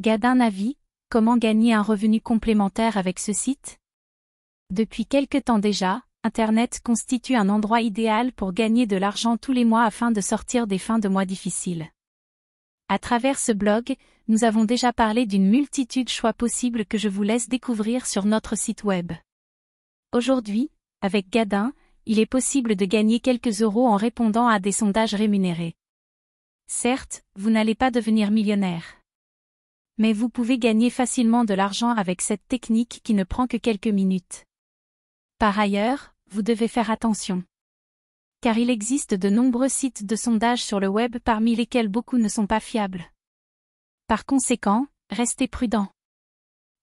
Gaddin avis, comment gagner un revenu complémentaire avec ce site? Depuis quelque temps déjà, Internet constitue un endroit idéal pour gagner de l'argent tous les mois afin de sortir des fins de mois difficiles. À travers ce blog, nous avons déjà parlé d'une multitude de choix possibles que je vous laisse découvrir sur notre site web. Aujourd'hui, avec Gaddin, il est possible de gagner quelques euros en répondant à des sondages rémunérés. Certes, vous n'allez pas devenir millionnaire. Mais vous pouvez gagner facilement de l'argent avec cette technique qui ne prend que quelques minutes. Par ailleurs, vous devez faire attention. Car il existe de nombreux sites de sondage sur le web parmi lesquels beaucoup ne sont pas fiables. Par conséquent, restez prudent.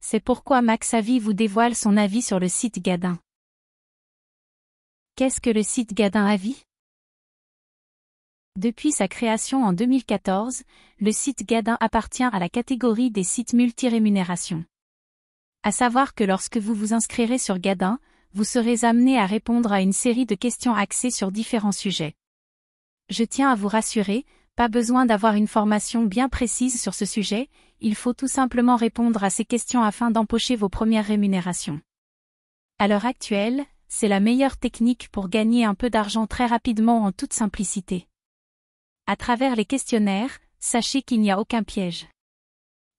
C'est pourquoi MaxAvis vous dévoile son avis sur le site Gaddin. Qu'est-ce que le site Gaddin Avis ? Depuis sa création en 2014, le site Gaddin appartient à la catégorie des sites multi-rémunération. À savoir que lorsque vous vous inscrirez sur Gaddin, vous serez amené à répondre à une série de questions axées sur différents sujets. Je tiens à vous rassurer, pas besoin d'avoir une formation bien précise sur ce sujet, il faut tout simplement répondre à ces questions afin d'empocher vos premières rémunérations. À l'heure actuelle, c'est la meilleure technique pour gagner un peu d'argent très rapidement en toute simplicité. À travers les questionnaires, sachez qu'il n'y a aucun piège.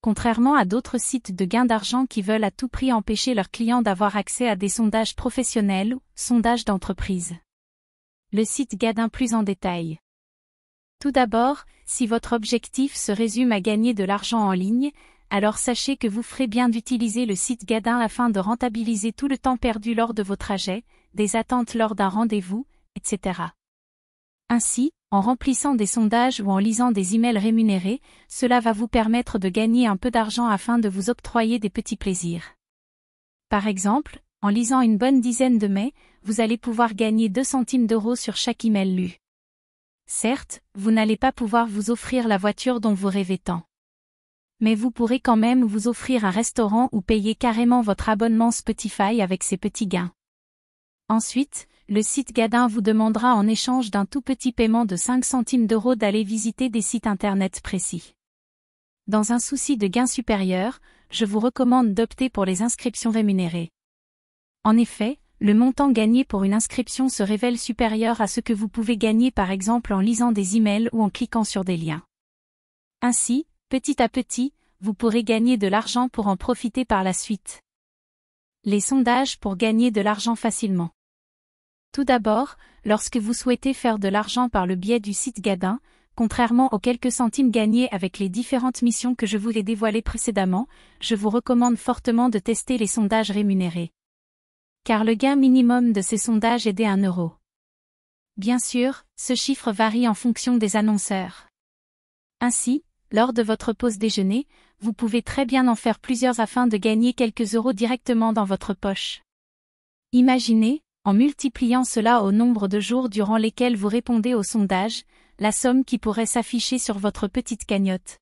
Contrairement à d'autres sites de gains d'argent qui veulent à tout prix empêcher leurs clients d'avoir accès à des sondages professionnels ou sondages d'entreprise. Le site Gaddin plus en détail. Tout d'abord, si votre objectif se résume à gagner de l'argent en ligne, alors sachez que vous ferez bien d'utiliser le site Gaddin afin de rentabiliser tout le temps perdu lors de vos trajets, des attentes lors d'un rendez-vous, etc. Ainsi, en remplissant des sondages ou en lisant des emails rémunérés, cela va vous permettre de gagner un peu d'argent afin de vous octroyer des petits plaisirs. Par exemple, en lisant une bonne dizaine de mails, vous allez pouvoir gagner 2 centimes d'euros sur chaque email lu. Certes, vous n'allez pas pouvoir vous offrir la voiture dont vous rêvez tant. Mais vous pourrez quand même vous offrir un restaurant ou payer carrément votre abonnement Spotify avec ces petits gains. Ensuite, le site Gaddin vous demandera en échange d'un tout petit paiement de 5 centimes d'euros d'aller visiter des sites internet précis. Dans un souci de gain supérieur, je vous recommande d'opter pour les inscriptions rémunérées. En effet, le montant gagné pour une inscription se révèle supérieur à ce que vous pouvez gagner par exemple en lisant des emails ou en cliquant sur des liens. Ainsi, petit à petit, vous pourrez gagner de l'argent pour en profiter par la suite. Les sondages pour gagner de l'argent facilement. Tout d'abord, lorsque vous souhaitez faire de l'argent par le biais du site Gaddin, contrairement aux quelques centimes gagnés avec les différentes missions que je vous ai dévoilées précédemment, je vous recommande fortement de tester les sondages rémunérés. Car le gain minimum de ces sondages est de 1 euro. Bien sûr, ce chiffre varie en fonction des annonceurs. Ainsi, lors de votre pause déjeuner, vous pouvez très bien en faire plusieurs afin de gagner quelques euros directement dans votre poche. Imaginez, en multipliant cela au nombre de jours durant lesquels vous répondez au sondage, la somme qui pourrait s'afficher sur votre petite cagnotte.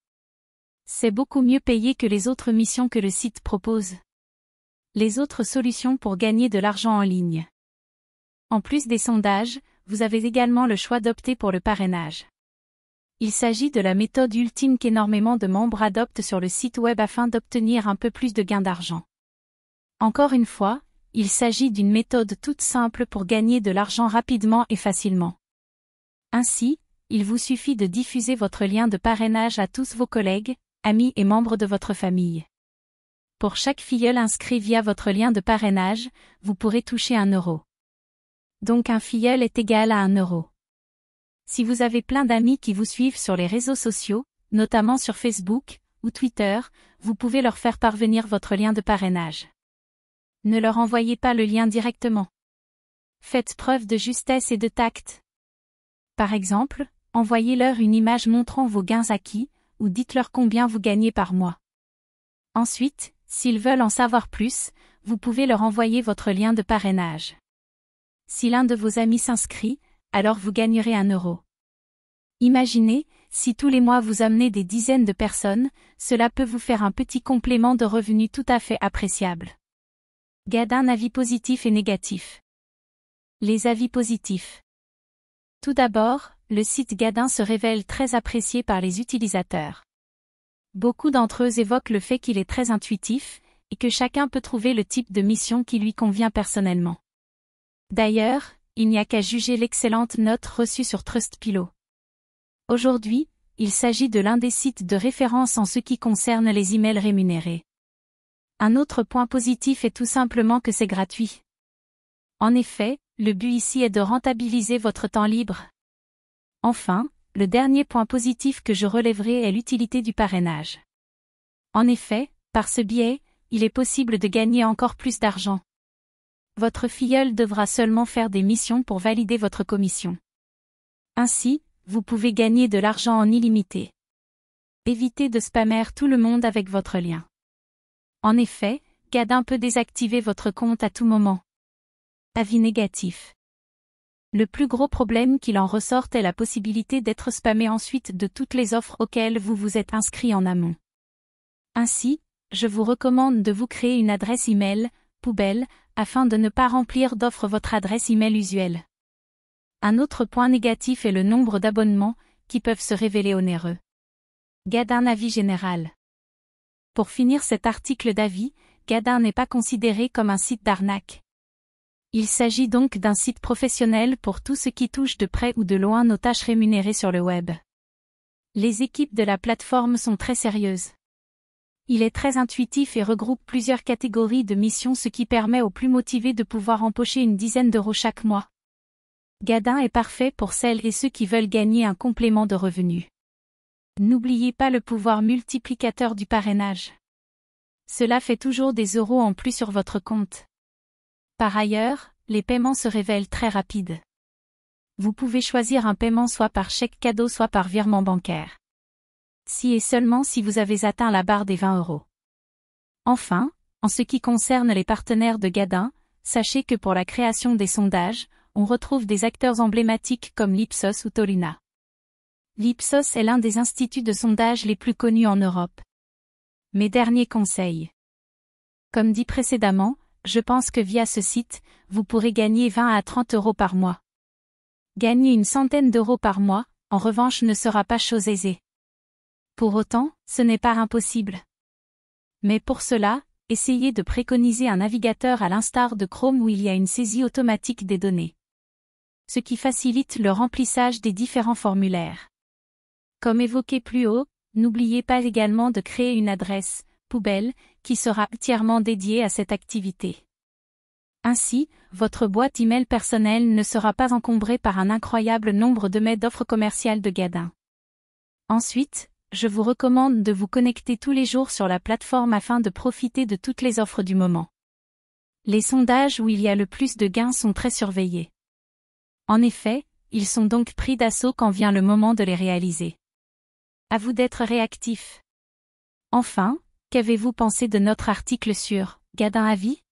C'est beaucoup mieux payé que les autres missions que le site propose. Les autres solutions pour gagner de l'argent en ligne. En plus des sondages, vous avez également le choix d'opter pour le parrainage. Il s'agit de la méthode ultime qu'énormément de membres adoptent sur le site web afin d'obtenir un peu plus de gains d'argent. Encore une fois, il s'agit d'une méthode toute simple pour gagner de l'argent rapidement et facilement. Ainsi, il vous suffit de diffuser votre lien de parrainage à tous vos collègues, amis et membres de votre famille. Pour chaque filleul inscrit via votre lien de parrainage, vous pourrez toucher 1 euro. Donc un filleul est égal à 1 euro. Si vous avez plein d'amis qui vous suivent sur les réseaux sociaux, notamment sur Facebook ou Twitter, vous pouvez leur faire parvenir votre lien de parrainage. Ne leur envoyez pas le lien directement. Faites preuve de justesse et de tact. Par exemple, envoyez-leur une image montrant vos gains acquis, ou dites-leur combien vous gagnez par mois. Ensuite, s'ils veulent en savoir plus, vous pouvez leur envoyer votre lien de parrainage. Si l'un de vos amis s'inscrit, alors vous gagnerez 1 euro. Imaginez, si tous les mois vous amenez des dizaines de personnes, cela peut vous faire un petit complément de revenus tout à fait appréciable. Gaddin avis positif et négatif. Les avis positifs. Tout d'abord, le site Gaddin se révèle très apprécié par les utilisateurs. Beaucoup d'entre eux évoquent le fait qu'il est très intuitif, et que chacun peut trouver le type de mission qui lui convient personnellement. D'ailleurs, il n'y a qu'à juger l'excellente note reçue sur Trustpilot. Aujourd'hui, il s'agit de l'un des sites de référence en ce qui concerne les emails rémunérés. Un autre point positif est tout simplement que c'est gratuit. En effet, le but ici est de rentabiliser votre temps libre. Enfin, le dernier point positif que je relèverai est l'utilité du parrainage. En effet, par ce biais, il est possible de gagner encore plus d'argent. Votre filleul devra seulement faire des missions pour valider votre commission. Ainsi, vous pouvez gagner de l'argent en illimité. Évitez de spammer tout le monde avec votre lien. En effet, Gaddin peut désactiver votre compte à tout moment. Avis négatif. Le plus gros problème qu'il en ressorte est la possibilité d'être spammé ensuite de toutes les offres auxquelles vous vous êtes inscrit en amont. Ainsi, je vous recommande de vous créer une adresse email, poubelle, afin de ne pas remplir d'offres votre adresse email usuelle. Un autre point négatif est le nombre d'abonnements, qui peuvent se révéler onéreux. Gaddin avis général. Pour finir cet article d'avis, Gaddin n'est pas considéré comme un site d'arnaque. Il s'agit donc d'un site professionnel pour tout ce qui touche de près ou de loin nos tâches rémunérées sur le web. Les équipes de la plateforme sont très sérieuses. Il est très intuitif et regroupe plusieurs catégories de missions, ce qui permet aux plus motivés de pouvoir empocher une dizaine d'euros chaque mois. Gaddin est parfait pour celles et ceux qui veulent gagner un complément de revenus. N'oubliez pas le pouvoir multiplicateur du parrainage. Cela fait toujours des euros en plus sur votre compte. Par ailleurs, les paiements se révèlent très rapides. Vous pouvez choisir un paiement soit par chèque cadeau soit par virement bancaire. Si et seulement si vous avez atteint la barre des 20 euros. Enfin, en ce qui concerne les partenaires de Gaddin, sachez que pour la création des sondages, on retrouve des acteurs emblématiques comme l'Ipsos ou Toluna. L'Ipsos est l'un des instituts de sondage les plus connus en Europe. Mes derniers conseils. Comme dit précédemment, je pense que via ce site, vous pourrez gagner 20 à 30 euros par mois. Gagner une centaine d'euros par mois, en revanche, ne sera pas chose aisée. Pour autant, ce n'est pas impossible. Mais pour cela, essayez de préconiser un navigateur à l'instar de Chrome où il y a une saisie automatique des données, ce qui facilite le remplissage des différents formulaires. Comme évoqué plus haut, n'oubliez pas également de créer une adresse poubelle qui sera entièrement dédiée à cette activité. Ainsi, votre boîte email personnelle ne sera pas encombrée par un incroyable nombre de mails d'offres commerciales de Gaddin. Ensuite, je vous recommande de vous connecter tous les jours sur la plateforme afin de profiter de toutes les offres du moment. Les sondages où il y a le plus de gains sont très surveillés. En effet, ils sont donc pris d'assaut quand vient le moment de les réaliser. À vous d'être réactif. Enfin, qu'avez-vous pensé de notre article sur Gaddin Avis ?